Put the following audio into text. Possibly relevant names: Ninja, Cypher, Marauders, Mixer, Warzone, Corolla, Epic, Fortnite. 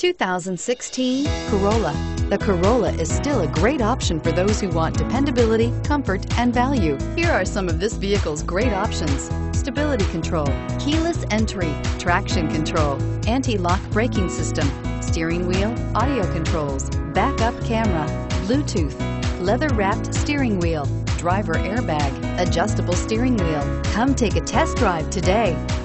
2016 Corolla. The Corolla is still a great option for those who want dependability, comfort, and value. Here are some of this vehicle's great options: stability control, keyless entry, traction control, anti-lock braking system, steering wheel audio controls, backup camera, Bluetooth, leather-wrapped steering wheel, driver airbag, adjustable steering wheel. Come take a test drive today.